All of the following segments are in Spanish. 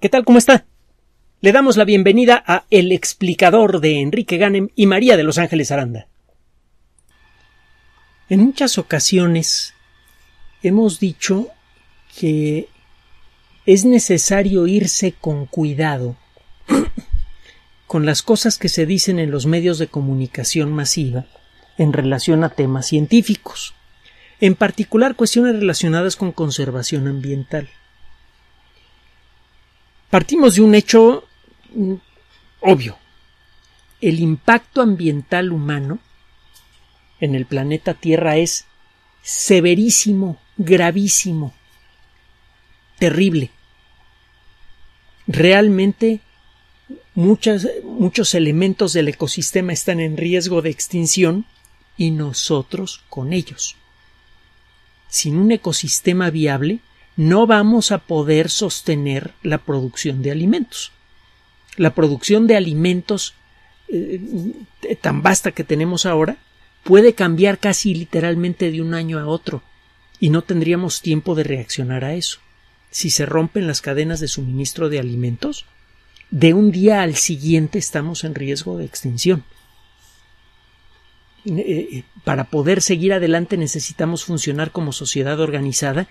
¿Qué tal? ¿Cómo está? Le damos la bienvenida a El Explicador de Enrique Ganem y María de Los Ángeles Aranda. En muchas ocasiones hemos dicho que es necesario irse con cuidado con las cosas que se dicen en los medios de comunicación masiva en relación a temas científicos, en particular cuestiones relacionadas con conservación ambiental. Partimos de un hecho obvio. El impacto ambiental humano en el planeta Tierra es severísimo, gravísimo, terrible. Realmente muchos elementos del ecosistema están en riesgo de extinción y nosotros con ellos. Sin un ecosistema viable, no vamos a poder sostener la producción de alimentos. La producción de alimentos tan vasta que tenemos ahora puede cambiar casi literalmente de un año a otro y no tendríamos tiempo de reaccionar a eso. Si se rompen las cadenas de suministro de alimentos, de un día al siguiente estamos en riesgo de extinción. Para poder seguir adelante necesitamos funcionar como sociedad organizada.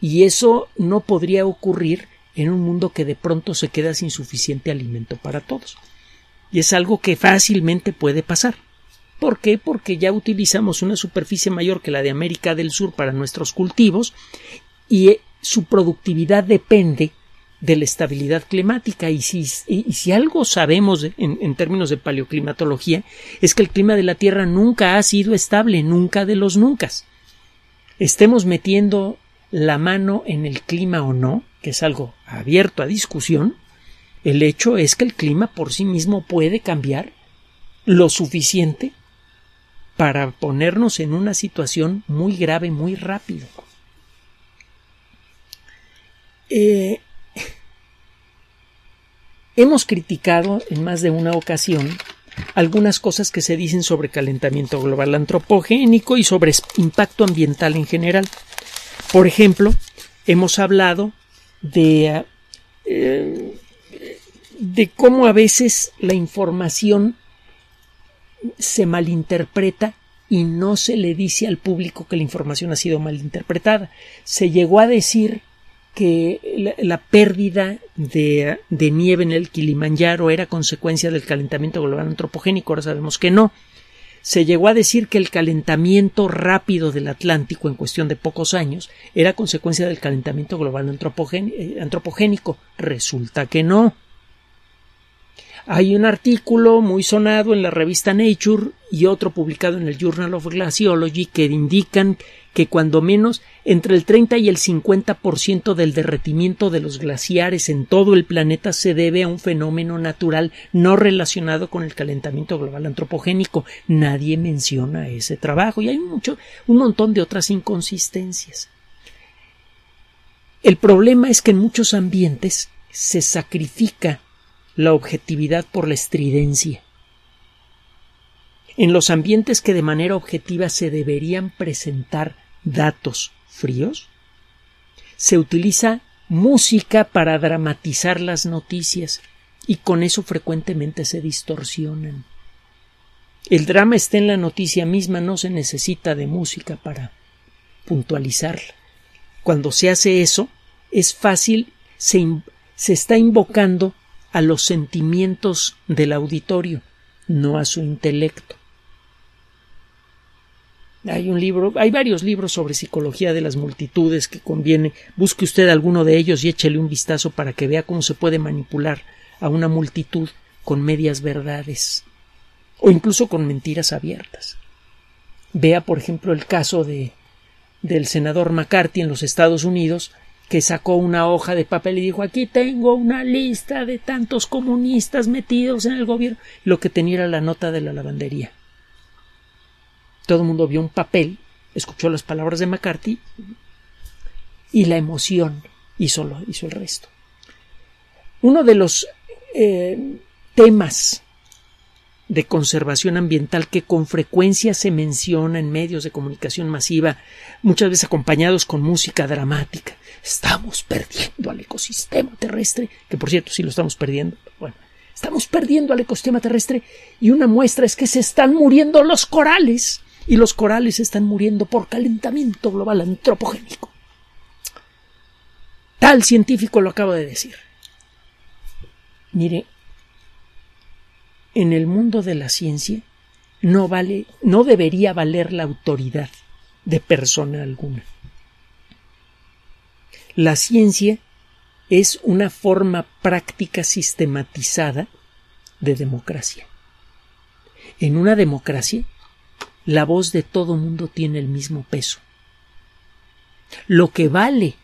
Y eso no podría ocurrir en un mundo que de pronto se queda sin suficiente alimento para todos. Y es algo que fácilmente puede pasar. ¿Por qué? Porque ya utilizamos una superficie mayor que la de América del Sur para nuestros cultivos y su productividad depende de la estabilidad climática. Y si algo sabemos en términos de paleoclimatología es que el clima de la Tierra nunca ha sido estable, nunca de los nunca. Estemos metiendo la mano en el clima o no, que es algo abierto a discusión, el hecho es que el clima por sí mismo puede cambiar lo suficiente para ponernos en una situación muy grave, muy rápido. Hemos criticado en más de una ocasión algunas cosas que se dicen sobre calentamiento global antropogénico y sobre impacto ambiental en general. Por ejemplo, hemos hablado de cómo a veces la información se malinterpreta y no se le dice al público que la información ha sido malinterpretada. Se llegó a decir que la pérdida de nieve en el Kilimanjaro era consecuencia del calentamiento global antropogénico, ahora sabemos que no. Se llegó a decir que el calentamiento rápido del Atlántico en cuestión de pocos años era consecuencia del calentamiento global antropogénico. Resulta que no. Hay un artículo muy sonado en la revista Nature y otro publicado en el Journal of Glaciology que indican que cuando menos entre el 30 y el 50% del derretimiento de los glaciares en todo el planeta se debe a un fenómeno natural no relacionado con el calentamiento global antropogénico. Nadie menciona ese trabajo y hay un montón de otras inconsistencias. El problema es que en muchos ambientes se sacrifica la objetividad por la estridencia. En los ambientes que de manera objetiva se deberían presentar datos fríos, se utiliza música para dramatizar las noticias y con eso frecuentemente se distorsionan. El drama está en la noticia misma, no se necesita de música para puntualizarla. Cuando se hace eso, es fácil, se está invocando a los sentimientos del auditorio, no a su intelecto. Hay varios libros sobre psicología de las multitudes que conviene. Busque usted alguno de ellos y échele un vistazo para que vea cómo se puede manipular a una multitud con medias verdades o incluso con mentiras abiertas. Vea, por ejemplo, el caso del senador McCarthy en los Estados Unidos, que sacó una hoja de papel y dijo: aquí tengo una lista de tantos comunistas metidos en el gobierno. Lo que tenía era la nota de la lavandería. Todo el mundo vio un papel, escuchó las palabras de McCarthy y la emoción hizo el resto. Uno de los temas de conservación ambiental que con frecuencia se menciona en medios de comunicación masiva, muchas veces acompañados con música dramática. Estamos perdiendo al ecosistema terrestre, que por cierto sí lo estamos perdiendo. Bueno, estamos perdiendo al ecosistema terrestre y una muestra es que se están muriendo los corales, y los corales están muriendo por calentamiento global antropogénico. Tal científico lo acaba de decir. Mire, en el mundo de la ciencia no debería valer la autoridad de persona alguna. La ciencia es una forma práctica sistematizada de democracia. En una democracia, la voz de todo mundo tiene el mismo peso. Lo que vale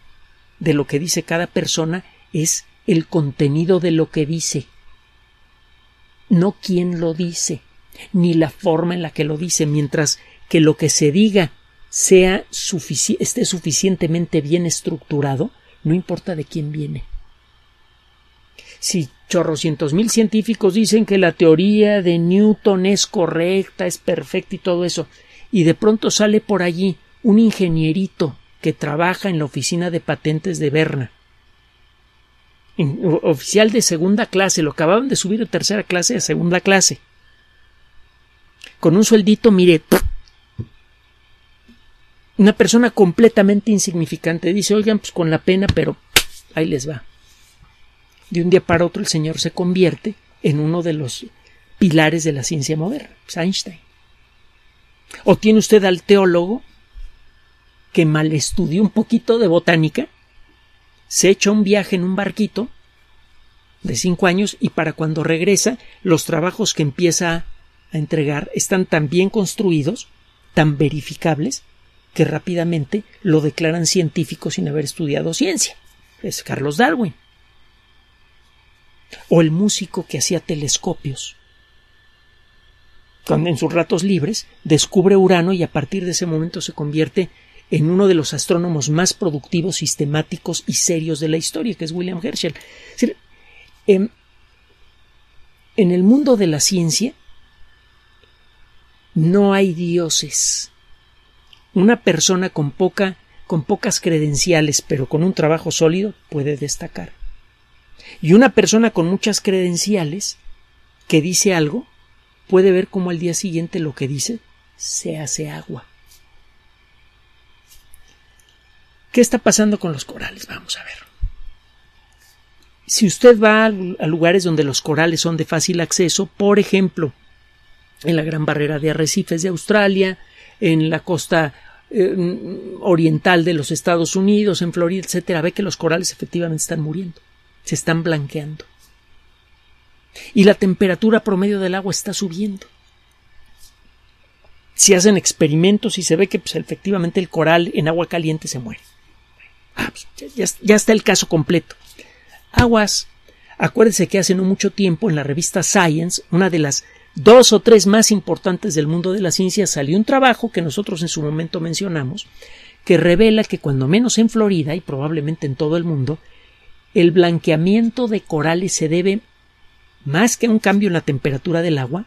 de lo que dice cada persona es el contenido de lo que dice, no quién lo dice, ni la forma en la que lo dice, mientras que lo que se diga sea esté suficientemente bien estructurado, no importa de quién viene. Si chorrocientos mil científicos dicen que la teoría de Newton es correcta, es perfecta y todo eso, y de pronto sale por allí un ingenierito que trabaja en la oficina de patentes de Berna, oficial de segunda clase, lo acababan de subir de tercera clase a segunda clase, con un sueldito, mire, una persona completamente insignificante, dice, oigan, pues con la pena, pero ahí les va. De un día para otro el señor se convierte en uno de los pilares de la ciencia moderna, pues Einstein. O tiene usted al teólogo que mal estudió un poquito de botánica, se echa un viaje en un barquito de 5 años y para cuando regresa los trabajos que empieza a entregar están tan bien construidos, tan verificables, que rápidamente lo declaran científico sin haber estudiado ciencia. Es Carlos Darwin. O el músico que hacía telescopios, cuando en sus ratos libres descubre Urano y a partir de ese momento se convierte en uno de los astrónomos más productivos, sistemáticos y serios de la historia, que es William Herschel. Es decir, en el mundo de la ciencia no hay dioses. Una persona con pocas credenciales, pero con un trabajo sólido, puede destacar. Y una persona con muchas credenciales que dice algo puede ver cómo al día siguiente lo que dice se hace agua. ¿Qué está pasando con los corales? Vamos a ver. Si usted va a lugares donde los corales son de fácil acceso, por ejemplo, en la Gran Barrera de Arrecifes de Australia, en la costa oriental de los Estados Unidos, en Florida, etcétera, ve que los corales efectivamente están muriendo. Se están blanqueando. Y la temperatura promedio del agua está subiendo. Se hacen experimentos y se ve que pues, efectivamente el coral en agua caliente se muere. Ah, pues, ya está el caso completo. Aguas. Acuérdense que hace no mucho tiempo en la revista Science, una de las 2 o 3 más importantes del mundo de la ciencia, salió un trabajo que nosotros en su momento mencionamos, que revela que cuando menos en Florida y probablemente en todo el mundo, el blanqueamiento de corales se debe, más que a un cambio en la temperatura del agua,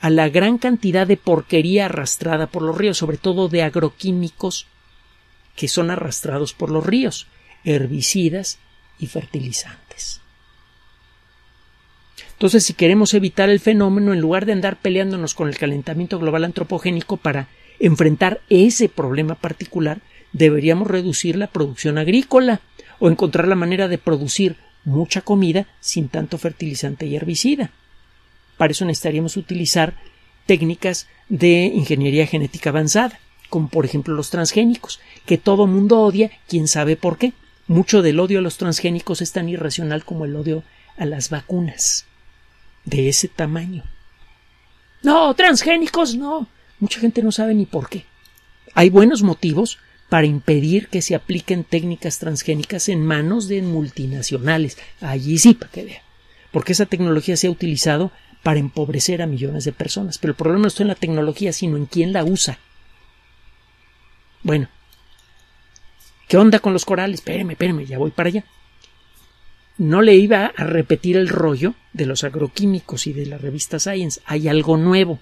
a la gran cantidad de porquería arrastrada por los ríos, sobre todo de agroquímicos que son arrastrados por los ríos, herbicidas y fertilizantes. Entonces, si queremos evitar el fenómeno, en lugar de andar peleándonos con el calentamiento global antropogénico para enfrentar ese problema particular, deberíamos reducir la producción agrícola, o encontrar la manera de producir mucha comida sin tanto fertilizante y herbicida. Para eso necesitaríamos utilizar técnicas de ingeniería genética avanzada, como por ejemplo los transgénicos, que todo mundo odia, quién sabe por qué. Mucho del odio a los transgénicos es tan irracional como el odio a las vacunas, de ese tamaño. ¡No, transgénicos, no! Mucha gente no sabe ni por qué. Hay buenos motivos para impedir que se apliquen técnicas transgénicas en manos de multinacionales. Allí sí, para que vea. Porque esa tecnología se ha utilizado para empobrecer a millones de personas. Pero el problema no está en la tecnología, sino en quién la usa. Bueno, ¿qué onda con los corales? Espéreme, ya voy para allá. no le iba a repetir el rollo de los agroquímicos y de la revista Science. Hay algo nuevo.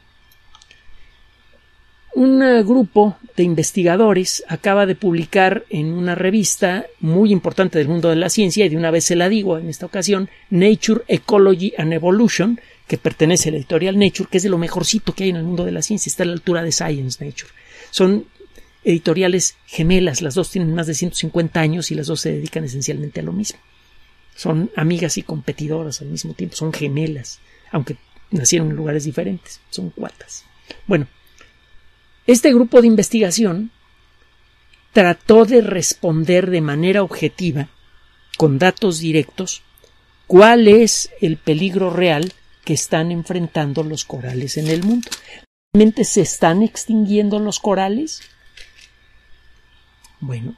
Un grupo de investigadores acaba de publicar en una revista muy importante del mundo de la ciencia, y de una vez se la digo en esta ocasión, Nature Ecology and Evolution, que pertenece a la editorial Nature, que es de lo mejorcito que hay en el mundo de la ciencia. Está a la altura de Science, Nature. Son editoriales gemelas, las dos tienen más de 150 años y las dos se dedican esencialmente a lo mismo. Son amigas y competidoras al mismo tiempo, son gemelas, aunque nacieron en lugares diferentes, son cuatas. Bueno, este grupo de investigación trató de responder de manera objetiva, con datos directos, cuál es el peligro real que están enfrentando los corales en el mundo. ¿Realmente se están extinguiendo los corales? Bueno,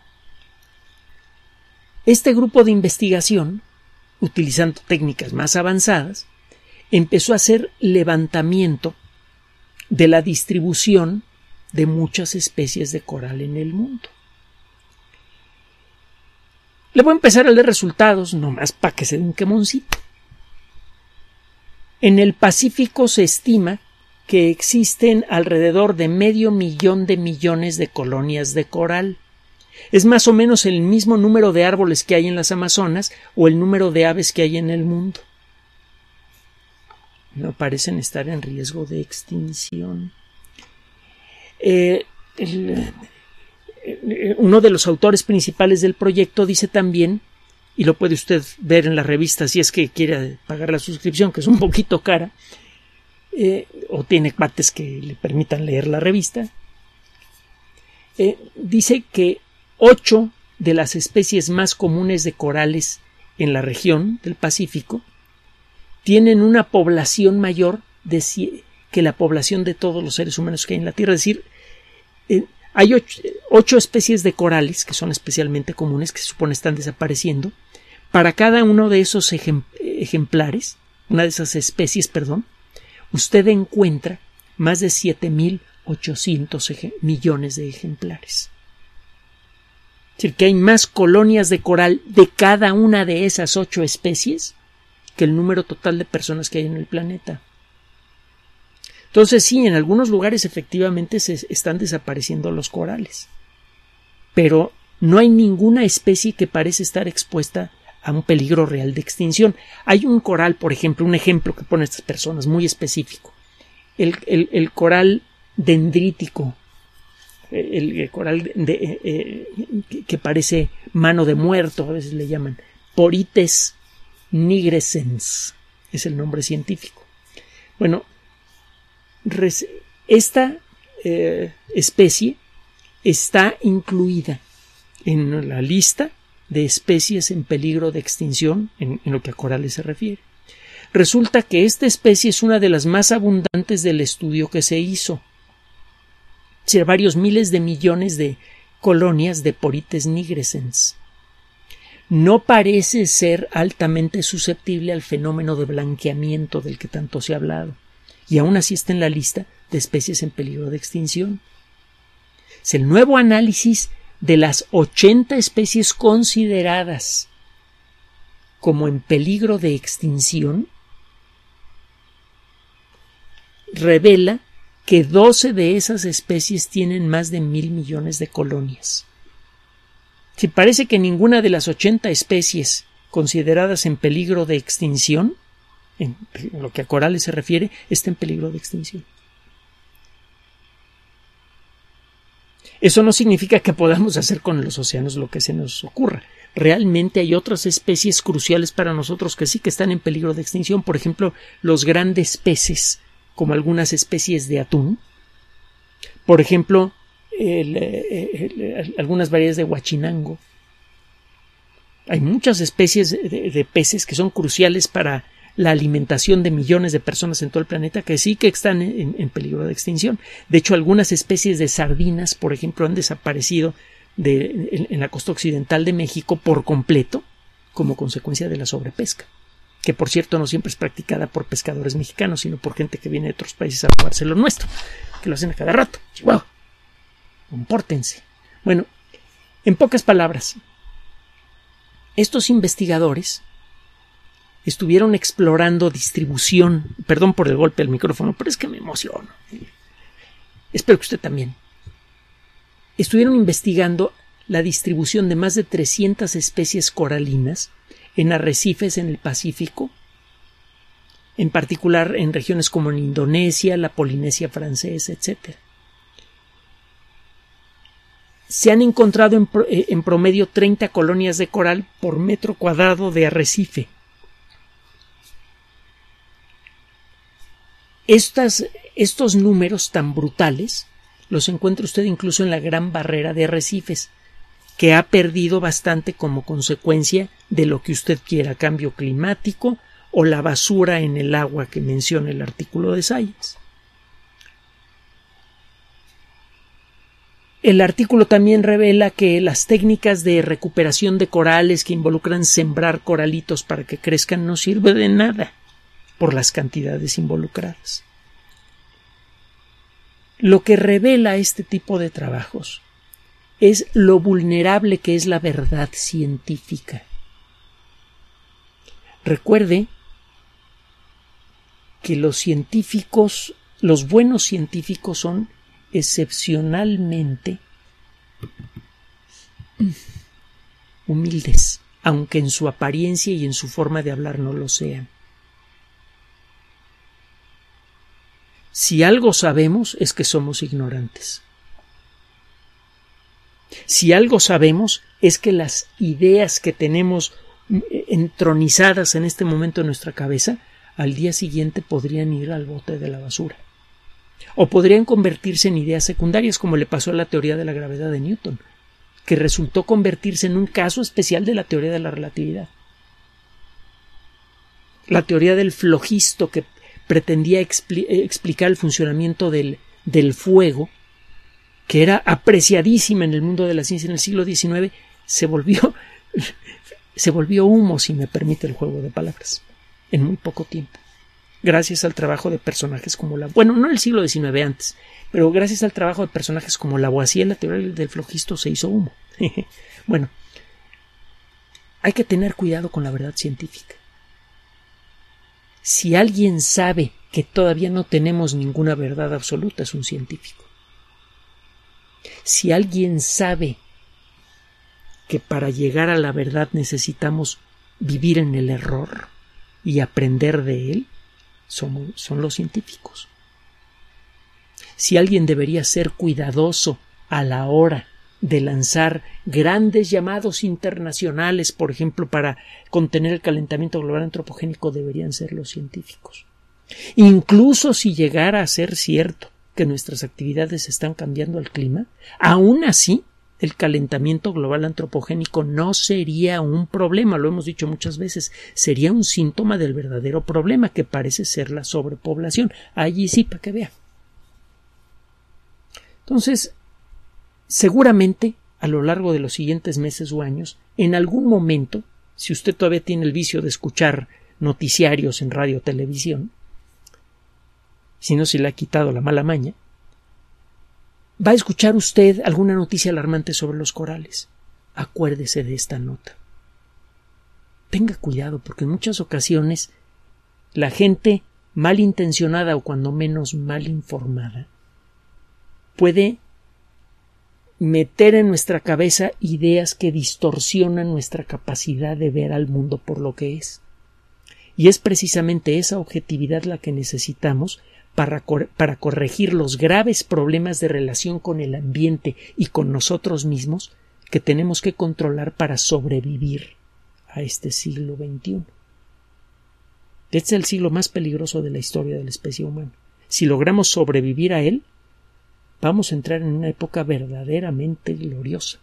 este grupo de investigación, utilizando técnicas más avanzadas, empezó a hacer levantamiento de la distribución de muchas especies de coral en el mundo. Le voy a empezar a leer resultados, nomás para que se dé un quemoncito. En el Pacífico se estima que existen alrededor de 500 000 de millones de colonias de coral. Es más o menos el mismo número de árboles que hay en las Amazonas o el número de aves que hay en el mundo. No parecen estar en riesgo de extinción. Uno de los autores principales del proyecto dice también, y lo puede usted ver en la revista si es que quiere pagar la suscripción, que es un poquito cara, o tiene partes que le permitan leer la revista, dice que 8 de las especies más comunes de corales en la región del Pacífico tienen una población mayor que la población de todos los seres humanos que hay en la Tierra. Es decir, hay 8 especies de corales que son especialmente comunes, que se supone están desapareciendo. Para cada uno de esos ejemplares, una de esas especies, perdón, usted encuentra más de 7.800 millones de ejemplares. Es decir, que hay más colonias de coral de cada una de esas 8 especies que el número total de personas que hay en el planeta. Entonces sí, en algunos lugares efectivamente se están desapareciendo los corales, pero no hay ninguna especie que parece estar expuesta a un peligro real de extinción. Hay un coral, por ejemplo, un ejemplo que ponen estas personas muy específico, el coral dendrítico, el coral que parece mano de muerto, a veces le llaman Porites nigrescens, es el nombre científico. Bueno, esta especie está incluida en la lista de especies en peligro de extinción en lo que a corales se refiere. Resulta que esta especie es una de las más abundantes del estudio que se hizo. Hay varios miles de millones de colonias de Porites nigrescens. No parece ser altamente susceptible al fenómeno de blanqueamiento del que tanto se ha hablado, y aún así está en la lista de especies en peligro de extinción. Es el nuevo análisis de las 80 especies consideradas como en peligro de extinción. Revela que 12 de esas especies tienen más de 1.000 millones de colonias. Si parece que ninguna de las 80 especies consideradas en peligro de extinción, en lo que a corales se refiere, está en peligro de extinción. Eso no significa que podamos hacer con los océanos lo que se nos ocurra. Realmente hay otras especies cruciales para nosotros que sí que están en peligro de extinción. Por ejemplo, los grandes peces, como algunas especies de atún. Por ejemplo, algunas variedades de huachinango. Hay muchas especies de peces que son cruciales para la alimentación de millones de personas en todo el planeta, que sí que están en peligro de extinción. De hecho, algunas especies de sardinas, por ejemplo, han desaparecido en la costa occidental de México por completo, como consecuencia de la sobrepesca, que por cierto no siempre es practicada por pescadores mexicanos, sino por gente que viene de otros países a robarse lo nuestro, que lo hacen a cada rato. ¡Wow! Compórtense. Bueno, en pocas palabras, estos investigadores estuvieron explorando distribución. Perdón por el golpe al micrófono, pero es que me emociono. Espero que usted también. Estuvieron investigando la distribución de más de 300 especies coralinas en arrecifes en el Pacífico, en particular en regiones como en Indonesia, la Polinesia francesa, etc. Se han encontrado en promedio 30 colonias de coral por metro cuadrado de arrecife. Estos números tan brutales los encuentra usted incluso en la Gran Barrera de Arrecifes, que ha perdido bastante como consecuencia de lo que usted quiera, cambio climático o la basura en el agua que menciona el artículo de Science. El artículo también revela que las técnicas de recuperación de corales que involucran sembrar coralitos para que crezcan no sirve de nada por las cantidades involucradas. Lo que revela este tipo de trabajos es lo vulnerable que es la verdad científica. Recuerde que los científicos, los buenos científicos, son excepcionalmente humildes, aunque en su apariencia y en su forma de hablar no lo sean. Si algo sabemos es que somos ignorantes. Si algo sabemos es que las ideas que tenemos entronizadas en este momento en nuestra cabeza, al día siguiente podrían ir al bote de la basura. O podrían convertirse en ideas secundarias, como le pasó a la teoría de la gravedad de Newton, que resultó convertirse en un caso especial de la teoría de la relatividad. La teoría del flogisto, que pretendía explicar el funcionamiento del fuego, que era apreciadísima en el mundo de la ciencia en el siglo XIX, se volvió humo, si me permite el juego de palabras, en muy poco tiempo, gracias al trabajo de personajes como no en el siglo XIX, antes, pero gracias al trabajo de personajes como Lavoisier, la teoría del flogisto se hizo humo. Bueno, hay que tener cuidado con la verdad científica. Si alguien sabe que todavía no tenemos ninguna verdad absoluta, es un científico. Si alguien sabe que para llegar a la verdad necesitamos vivir en el error y aprender de él, son los científicos. Si alguien debería ser cuidadoso a la hora de lanzar grandes llamados internacionales, por ejemplo, para contener el calentamiento global antropogénico, deberían ser los científicos. Incluso si llegara a ser cierto que nuestras actividades están cambiando el clima, aún así el calentamiento global antropogénico no sería un problema, lo hemos dicho muchas veces, sería un síntoma del verdadero problema, que parece ser la sobrepoblación. Allí sí, para que vea. Entonces, seguramente, a lo largo de los siguientes meses o años, en algún momento, si usted todavía tiene el vicio de escuchar noticiarios en radio o televisión, si no se le ha quitado la mala maña, va a escuchar usted alguna noticia alarmante sobre los corales. Acuérdese de esta nota. Tenga cuidado, porque en muchas ocasiones la gente malintencionada, o cuando menos mal informada, puede meter en nuestra cabeza ideas que distorsionan nuestra capacidad de ver al mundo por lo que es. Y es precisamente esa objetividad la que necesitamos para corregir los graves problemas de relación con el ambiente y con nosotros mismos que tenemos que controlar para sobrevivir a este siglo XXI. Este es el siglo más peligroso de la historia de la especie humana. Si logramos sobrevivir a él, vamos a entrar en una época verdaderamente gloriosa,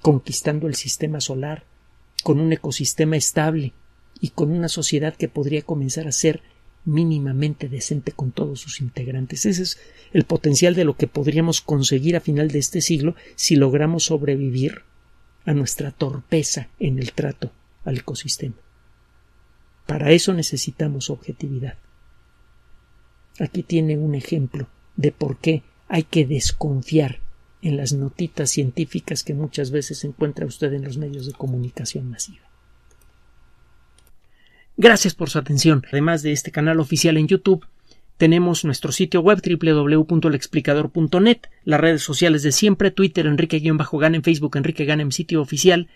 conquistando el sistema solar, con un ecosistema estable y con una sociedad que podría comenzar a ser mínimamente decente con todos sus integrantes. Ese es el potencial de lo que podríamos conseguir a final de este siglo si logramos sobrevivir a nuestra torpeza en el trato al ecosistema. Para eso necesitamos objetividad. Aquí tiene un ejemplo de por qué hay que desconfiar en las notitas científicas que muchas veces encuentra usted en los medios de comunicación masiva. Gracias por su atención. Además de este canal oficial en YouTube, tenemos nuestro sitio web www.elexplicador.net, las redes sociales de siempre, Twitter Enrique-Ganem, Facebook Enrique Ganem, sitio oficial.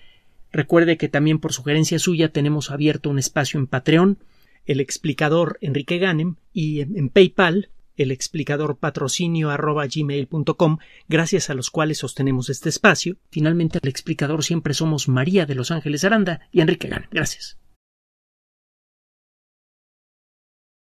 Recuerde que también por sugerencia suya tenemos abierto un espacio en Patreon, El Explicador Enrique Ganem, y en PayPal, elexplicadorpatrocinio@gmail.com, gracias a los cuales sostenemos este espacio. Finalmente, El Explicador siempre somos María de Los Ángeles Aranda y Enrique Ganem. Gracias.